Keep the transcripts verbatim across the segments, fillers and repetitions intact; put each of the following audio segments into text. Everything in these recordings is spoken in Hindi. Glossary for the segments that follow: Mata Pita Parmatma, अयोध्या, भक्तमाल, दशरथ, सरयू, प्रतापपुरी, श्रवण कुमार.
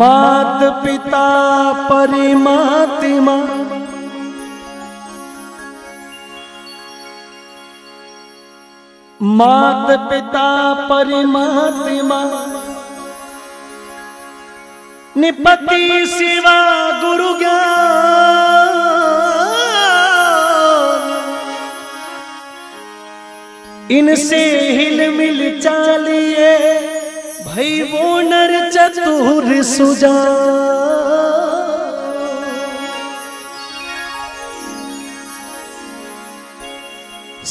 मात पिता परमात्मा मात पिता परमात्मा निपति शिवा गुरु ज्ञान इनसे हिलमिल चालिए भई वो नर चतुर सुजान।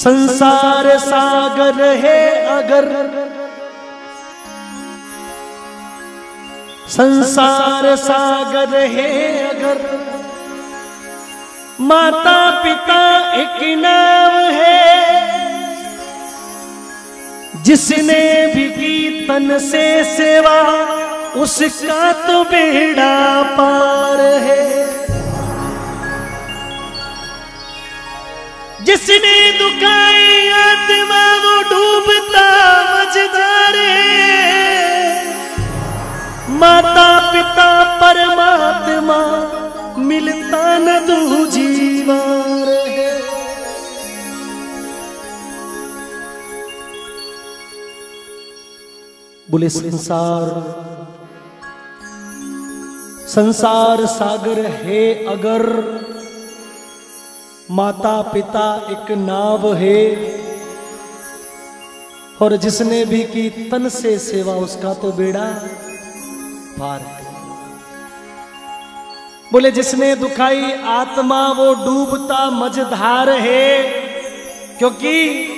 संसार सागर है अगर संसार सागर है अगर माता पिता एक नाम है। जिसने भी की तन से सेवा उसका तो बेड़ा पार है। जिसने दुखाई आत्मा वो डूबता मझधार है। माता पिता परमात्मा मिलता न दूजी बार है। बोले संसार संसार सागर है अगर माता पिता एक नाव है। और जिसने भी की तन से सेवा उसका तो बेड़ा पार है। बोले जिसने दुखाई आत्मा वो डूबता मझधार है। क्योंकि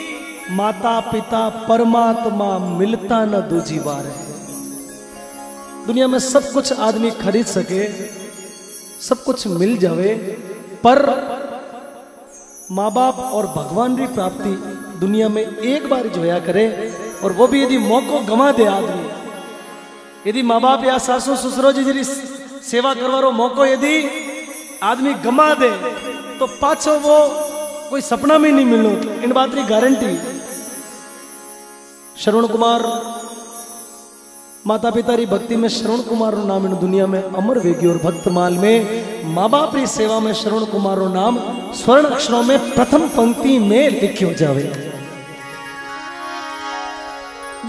माता पिता परमात्मा मिलता न दूजी बार है। दुनिया में सब कुछ आदमी खरीद सके, सब कुछ मिल जावे, पर माँ बाप और भगवान की प्राप्ति दुनिया में एक बार जोया करे। और वो भी यदि मौको गंवा दे आदमी, यदि माँ बाप या सासू ससुरो जी सेवा करवारो मौको यदि आदमी गंवा दे तो पाछो वो कोई सपना में नहीं मिलो, इन बात की गारंटी। शरण कुमार, माता पिता री भक्ति में शरण कुमार रो नाम इन दुनिया में अमर वेगी। और भक्तमाल में माँ बाप री सेवा में शरण कुमार रो नाम स्वर्ण अक्षरों में प्रथम पंक्ति में लिखियो जावे।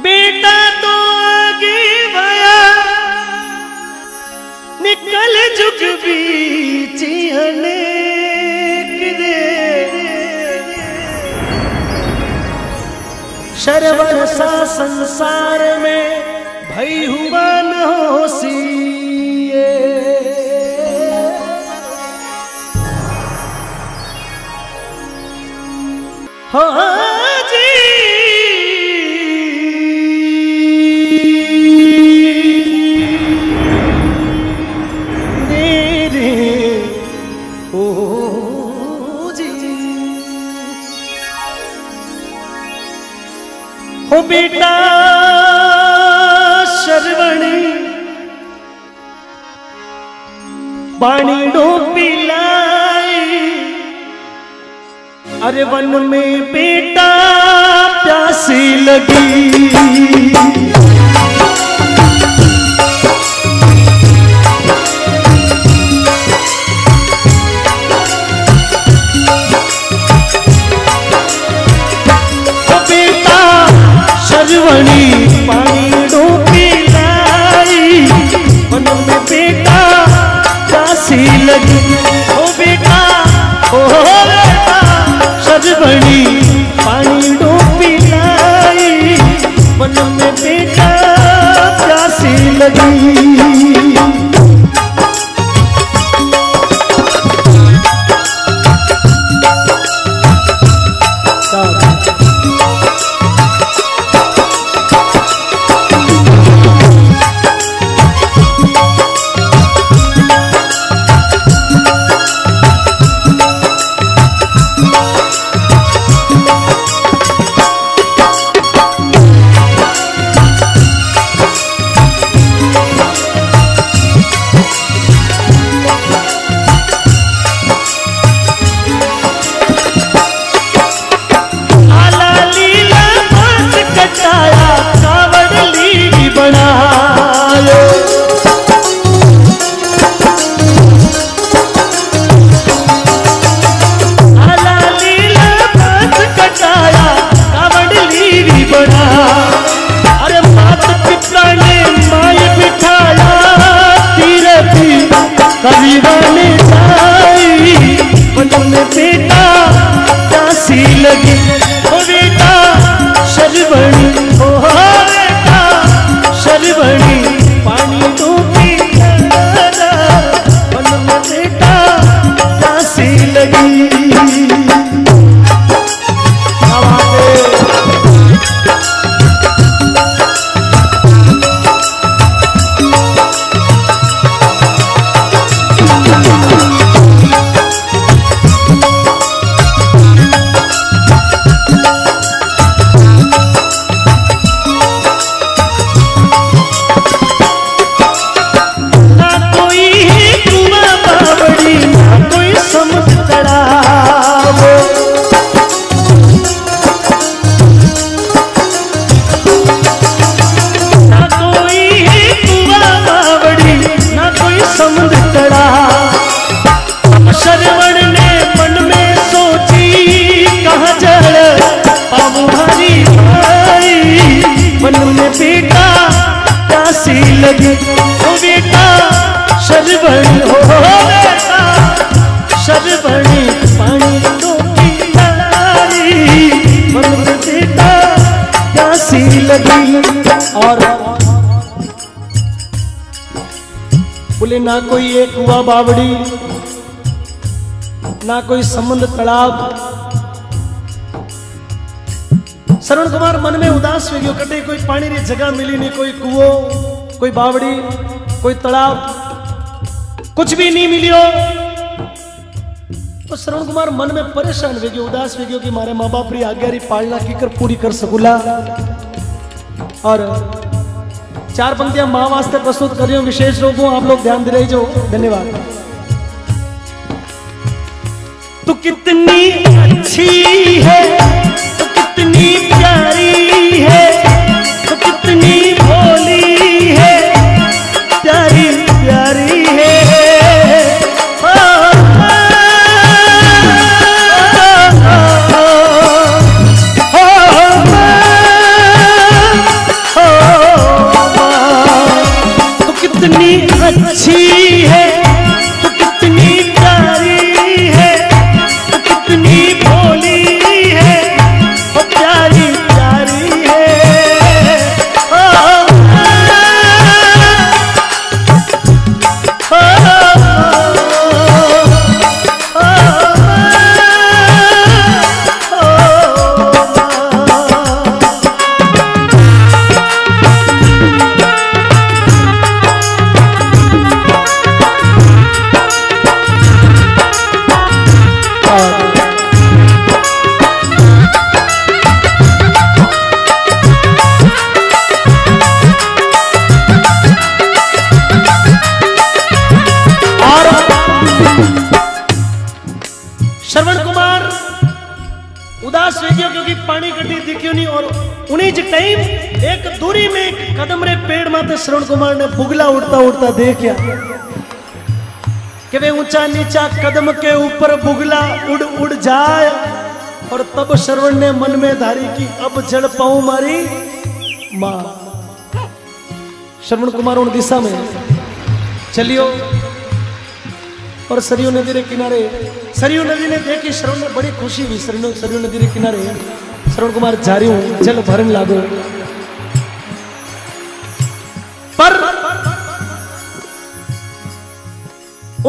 बेटा तो आगे भया निकल जुग बीच अनेक दे शरवर सा संसार में भई हुआ न हो सीए। हाँ जी ओ बेटा शर्वणी पानी डोबी लाई। अरे वन में बेटा प्यासी लगी। ना कोई एक हुआ बावड़ी, ना कोई समुद्र तालाब। शरण कुमार मन में उदास हो गयो, कटे कोई पानी री जगह मिली नहीं, कोई कुओं, कोई बावड़ी, कोई तालाब, कुछ भी नहीं मिलियो। तो शरण कुमार मन में परेशान हो गयो, उदास हो गयो कि मारे माँ बाप री आज्ञा री पालना की कर पूरी कर सकूला। और चार पंक्तियां मां वास्ते प्रस्तुत कर रही हूं, विशेष रूप में आप लोग ध्यान दे रहे जो, धन्यवाद। तू कितनी अच्छी है, तू कितनी प्यारी है, तू कितनी भोली है, प्यारी प्यारी है। आ, आ, आ, आ, आ, आ, आ, कितनी अच्छी है, तू कितनी प्यारी है, तू कितनी भोली है, ओ प्यारी प्यारी है। ओ, ओ, शरण कुमार ने फुगला उड़ता उड़ता देखा कि वे ऊंचा नीचा कदम के ऊपर फुगला उड़ उड़ जाए। और तब श्रवण ने मन में धारी कि अब जड़ पाऊं मारी मां। श्रवण कुमार उन दिशा में चलियो और सरयू नदी के किनारे, सरयू नदी ने देखी, श्रवण ने बड़ी खुशी हुई। सरयू नदी के किनारे श्रवण कुमार जा रही हूं, जल भरन लागो। पर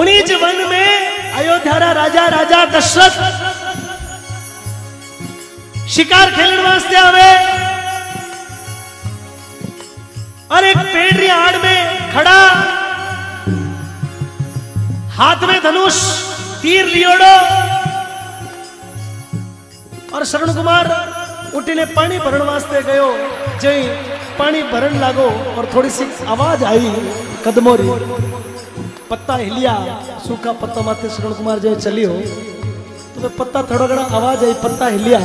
उन्हीं ज वन में अयोध्या राजा राजा दशरथ शिकार खेलने वास्ते आवे, और एक पेड़ री आड़ में खड़ा, हाथ में धनुष तीर लियोड़ो। और शरण कुमार उठीने पानी भरण वास्ते गयो, जय पानी भरन लागो। और थोड़ी सी आवाज आई कदमों री, पत्ता हिलिया, सूखा पत्ता माते शरण कुमार जो चली हो, तो पत्ता थोड़ा घड़ा आवाज आई, पत्ता हिलिया।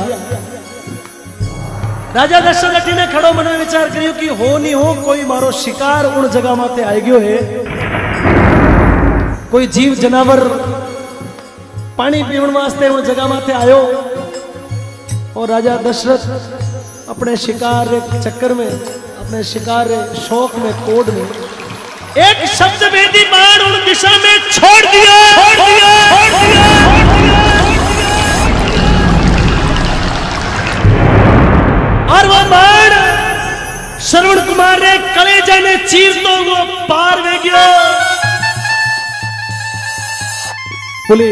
राजा दशरथ जी ने खड़ो मन में विचार करियो कि हो नहीं हो कोई मारो शिकार उन जगह माते आई गयो है, कोई जीव जनावर पानी पीवण वास्ते उन जगह माते आयो। और राजा दशरथ अपने शिकार चक्कर में, अपने शिकार शौक में, कोड में एक शब्द भेदी बाण उन दिशा में छोड़ दिया, छोड़ दिया, छोड़ दिया, और वो बाण श्रवण कुमार ने कलेजे ने चीरतो वो पार वे गया। बोले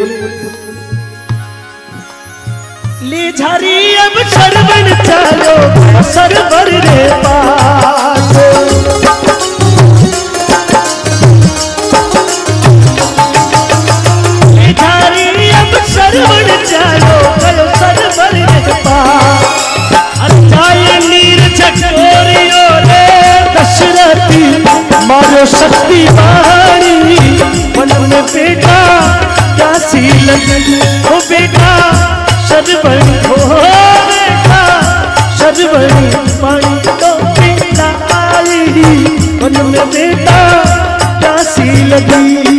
ले झारी अब सरवन चलो सरवर रे पास सरवन चालो कयो सरवन पा अचाये नीर चकोरियो रे दशरथी मारो शक्ति वाणी मन में बेटा क्या सी लगी ओ बेटा सरवन हो बेटा सरवन पानी तो बेटा आई मन में बेटा क्या सी लगी।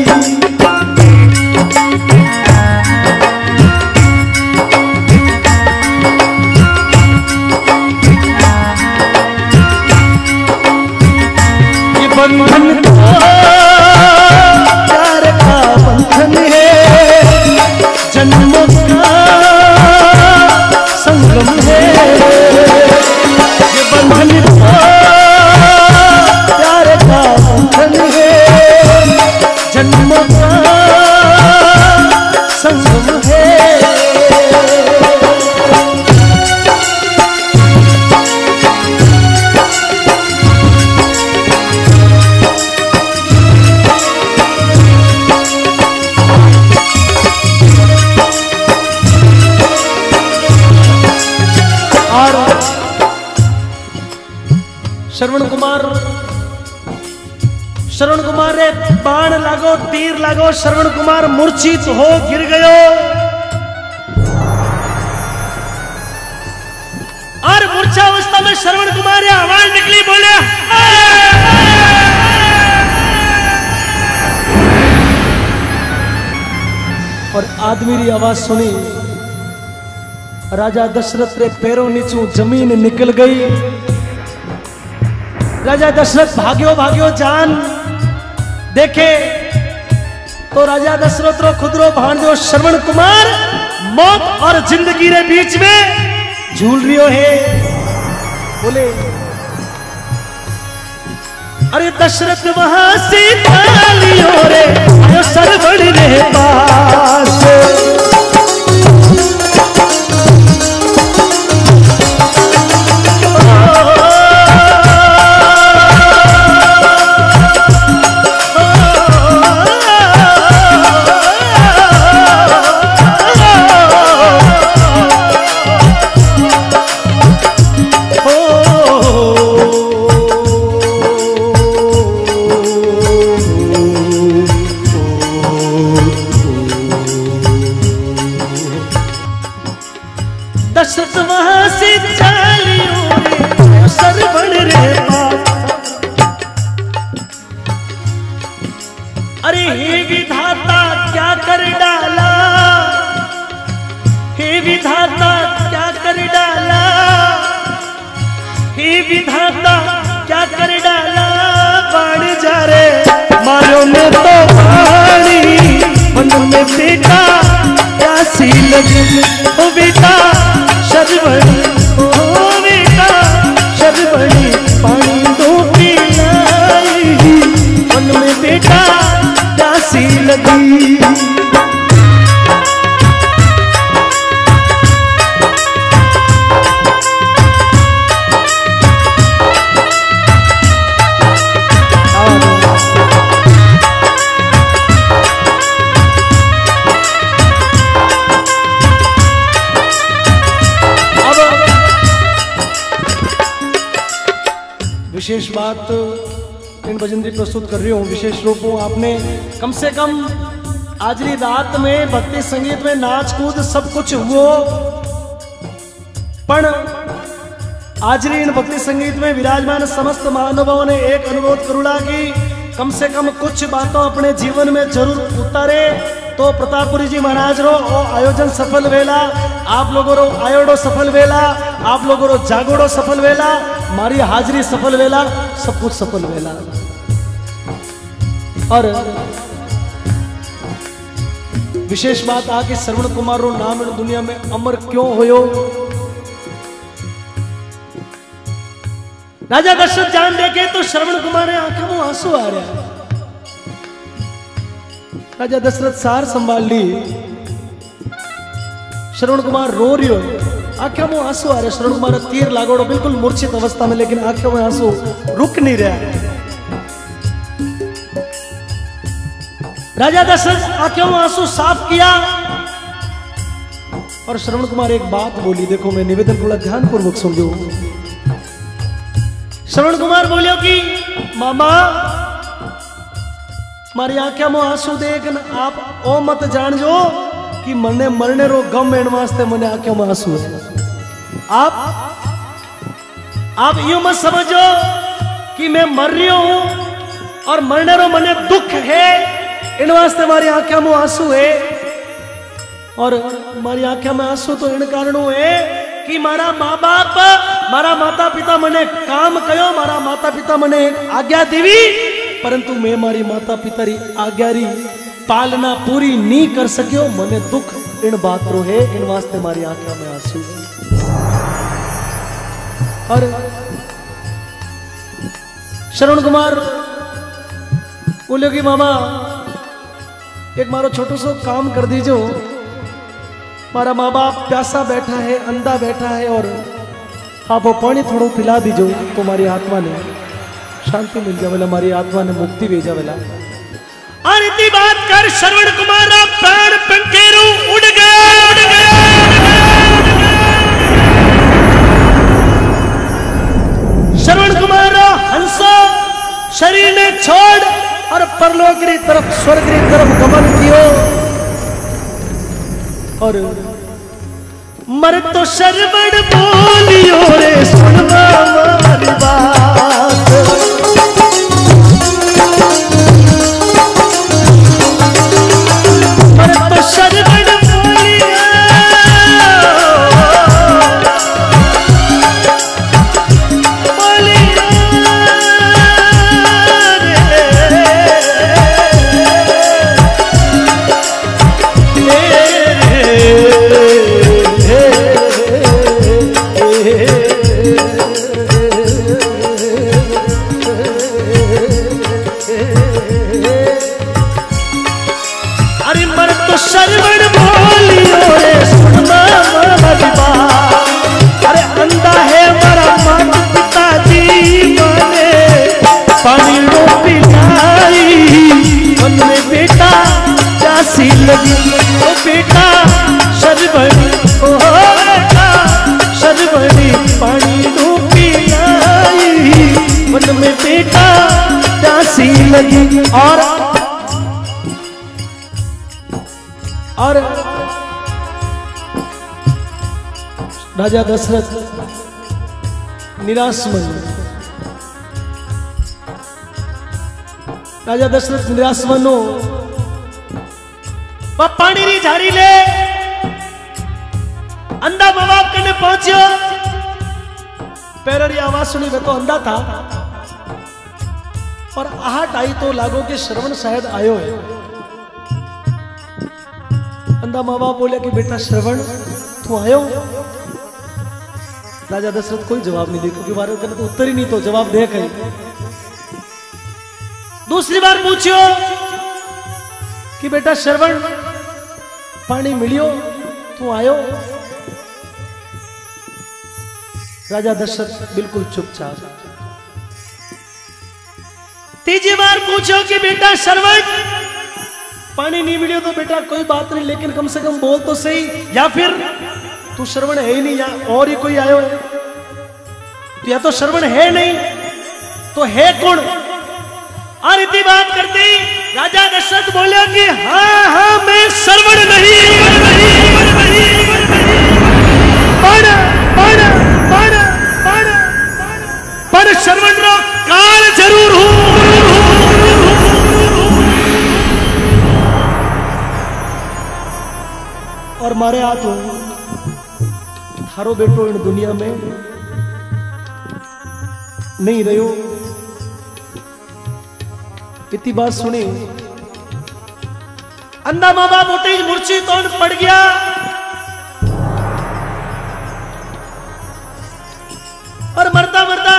श्रवण कुमार श्रवण कुमार रे बाण लागो तीर लागो श्रवण कुमार मूर्छित हो गिर गयो। और मूर्छावस्था में श्रवण कुमार ये आवाज निकली, बोले और आदमी री आवाज सुनी। राजा दशरथ रे पैरों नीचू जमीन निकल गई। राजा दशरथ भाग्यो भाग्यो जान देखे तो राजा दशरथ रो खुदरो भांजो श्रवण कुमार मौत और जिंदगी रे बीच में झूल रियो है। बोले अरे दशरथ वहां से थालियो रे आयो सरवण रे पास प्रस्तुत कर रही हूं। विशेष रूप में आपने कम से कम आज की रात में भक्ति संगीत में नाच कूद सब कुछ हुआ, पर आज इन भक्ति संगीत में विराजमान समस्त महानुभावों ने एक अनुरोध करूंगा कि कम से कम कुछ बातों अपने जीवन में जरूर उतारे तो प्रतापपुरी जी महाराज रो आयोजन सफल वेला, आप लोगों रो आयोडो सफल वेला, आप लोगों रो जागोड़ो सफल वेला, मारी हाजरी सफल वेला, सब कुछ सफल वेला। और विशेष बात आ कि श्रवण कुमार रो नाम दुनिया में अमर क्यों होयो। राजा दशरथ जान देखे तो श्रवण कुमार ने आंखों में आंसू आ रहा। राजा दशरथ सार संभाल ली, श्रवण कुमार रो रियो, आंखों में आंसू आ रहे। श्रवण कुमार तीर लागोड़ो बिल्कुल मूर्छित अवस्था में, लेकिन आंखों में आंसू रुक नहीं रहा। राजा दशरथ आंखों में आंसू साफ किया और श्रवण कुमार एक बात बोली, देखो मैं निवेदन थोड़ा ध्यानपूर्वक सुन लो। श्रवण कुमार बोलियो कि मामा मारी आंखों में आंसू देख न आप ओ मत जानजो कि मने मरने रो गम एण वास्ते मने आंखों में आंसू है। आप आप यूं मत समझो कि मैं मर रही हूं और मरने रो मने दुख है, इन वास्ते मारी आंखों में आंसू है। और मारी आंखों में आंसू तो इन कारणों है कि मारा माँ बाप, मारा माता पिता मने काम कयो, मारा माता पिता मने आज्ञा दीवी, परंतु मैं मारी माता पिता री आज्ञा री पालना पूरी नहीं कर सकियो, मने दुख इन बात रो है, इन वास्ते मारी आंखों में आंसू। और श्रवण कुमार बोलियो कि मामा एक मारो छोटो सो काम कर दीजो, मारा माँ बाप प्यासा बैठा है, अंधा बैठा है, और आप वो पानी थोड़ा पिला दीजो तो हमारी आत्मा ने शांति मिल जावेला, हमारी आत्मा ने मुक्ति भेजा वेला। आरती बात कर श्रवण कुमार प्राण पंखेरू उड़ गए उड़ गए। श्रवण कुमार हंसो शरीर ने छोड़ और परलोक की तरफ, स्वर्ग की तरफ गमन कियो। और मर तो शरवण बोलियो रे सुनवा मारी बात, मर तो शरवण बोलियो, बोलियो रे, रे, रे, रे। ओ बेटा शरबड़ी, ओ बेटा शरबड़ी पानी नो पियाई, मन में बेटा प्यासी लगी। और और राजा दशरथ निराश मन, राजा दशरथ निराश मनो वह पानी री झारी ले अंधा मां बाप कने पहुंचियो। पैरड़ी आवाज सुनी, वे तो अंधा था और आहट आई तो लागो कि श्रवण शायद आयो है। अंधा मां बाप बोले कि बेटा श्रवण तू आयो। राजा दशरथ कोई जवाब नहीं दे, क्योंकि बारे कने तो उत्तर ही नहीं, तो जवाब दे कहीं। दूसरी बार पूछियो कि बेटा श्रवण पानी मिलियो तू आयो। राजा दशरथ बिल्कुल चुपचाप। तीसरी बार पूछो कि बेटा श्रवण पानी नहीं मिलियो तो बेटा कोई बात नहीं, लेकिन कम से कम बोल तो सही, या फिर तू श्रवण है ही नहीं, या और ही कोई आयो है, या तो श्रवण है नहीं तो है कौन। और इतनी बात करते ही राजा दशरथ बोले कि हाँ हाँ मैं श्रवण नहीं, पर पर पर पर श्रवण काल जरूर हूं। और मारे आ तो थारो बेटो इन दुनिया में नहीं रहो। इतनी बात सुनी अंधा बाबा मोटी मुर्ची तो पड़ गया। और मरता मरता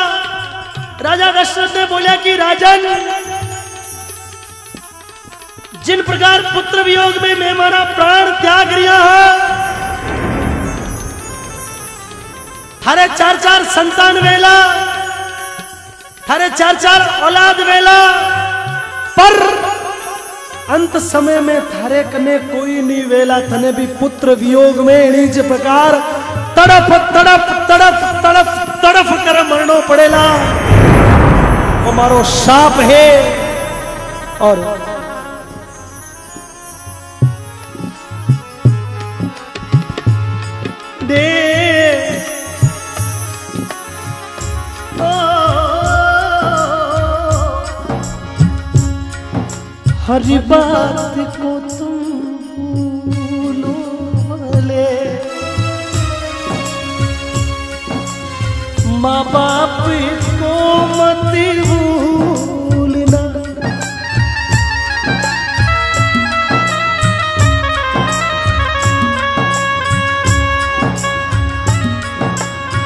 राजा दशरथ ने बोला कि राजन, जिन प्रकार पुत्र वियोग में मैं मारा प्राण त्याग रिया थारे चार चार संतान वेला, थारे चार चार औलाद वेला, पर अंत समय में थारे कने कोई नहीं वेला। थने भी पुत्र वियोग में निज प्रकार तड़प तड़प तड़प तड़प तड़फ कर मरनो पड़ेला। वो मारो शाप है। और दे ओ, हर बात को तुम भूलो भले, माँ बाप को मत भूलना,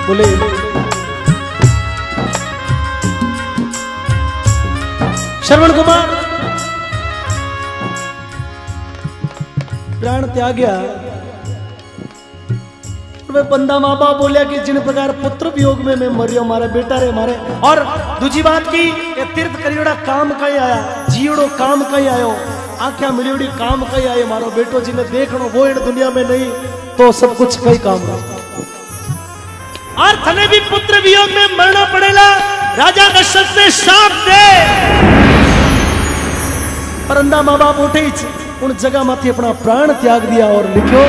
बोले श्रवण कुमार प्राण त्याग्या। पंदा माँ बाप बोलिया कि जिन प्रकार पुत्र वियोग में मैं मरियो मारे बेटा रे मारे। और दूसरी बात की तीर्थ करियोड़ा काम कहीं आया, जियोड़ो काम कहीं आयो, आख्या मिलियोड़ी काम कहीं आयो। मारो बेटो जिन्हें देखनो वो इन दुनिया में नहीं तो सब कुछ कई काम का। और थने भी पुत्र वियोग में मरना पड़ेगा। राजा दशरथ ने शाप दे। पर अंधा माँ बाप उठे उन जगह माथी अपना प्राण त्याग दिया। और लिखो,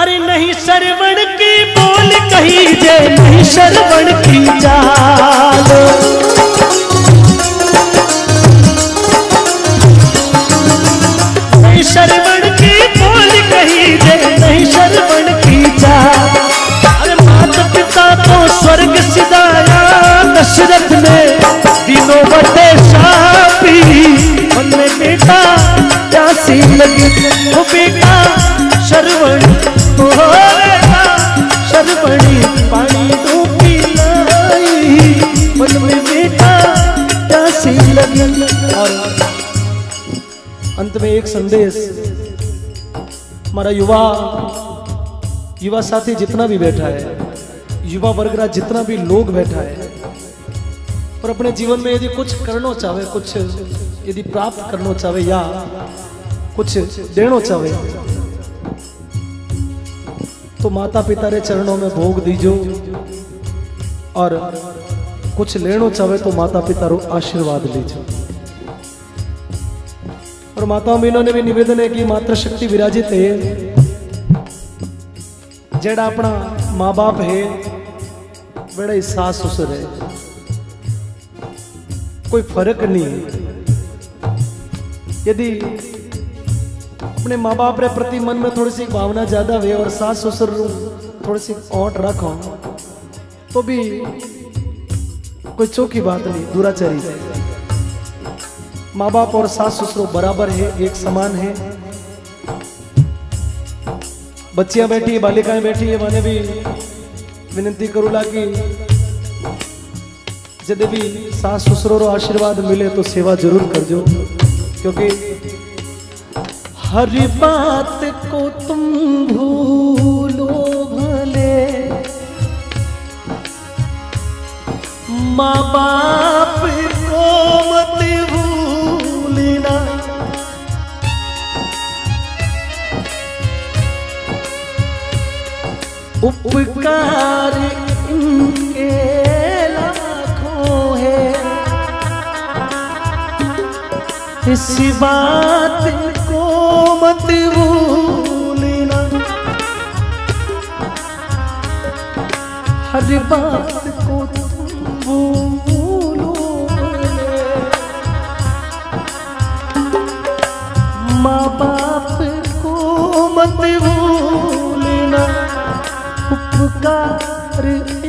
अरे नहीं श्रवण की बोल कही जे, नहीं श्रवण की चाल, नहीं श्रवण की बोल कही जे, नहीं श्रवण की चाल। अरे माता पिता तो स्वर्ग सिधाया दशरथ ने, दिनों बटे शापी मन में बेटा प्यासी लगी। वो बेटा श्रवण शरवणी पानी तो पिलाई मन में बेटा प्यासी लगी। और अंत में एक संदेश हमारा युवा युवा साथी जितना भी बैठा है, युवा वर्गरा जितना भी लोग बैठा है, पर अपने जीवन में यदि कुछ करना चाहे, कुछ यदि प्राप्त करना चाहे या कुछ देना चाहे तो माता पिता रे चरणों में भोग दीजो। और कुछ लेनो चाहे तो माता पिता रो आशीर्वाद लीजो। और माता बहनों ने भी निवेदन है कि मातृशक्ति विराजित है, जेड़ा अपना माँ बाप है बेड़ा ही सास ससुर है, कोई फर्क नहीं है। यदि अपने माँ बाप रे प्रति मन में थोड़ी सी भावना ज्यादा है और सास ससुर थोड़ी सी ओट रखो तो भी कोई चौकी बात नहीं, दुराचारी से। माँ बाप और सास ससुर बराबर है, एक समान है। बच्चियां बैठी है, बालिकाएं बैठी है, मैंने भी विनती करूला कि यदि भी सास ससुर रो आशीर्वाद मिले तो सेवा जरूर करजो। क्योंकि हर बात को तुम भूलो भले, माँ बाप को मत भूलना, उपकार इनके लाखों है, इस बात मत भूलना। हर बात को भूलो माँ बाप को मत भूलना उपकार।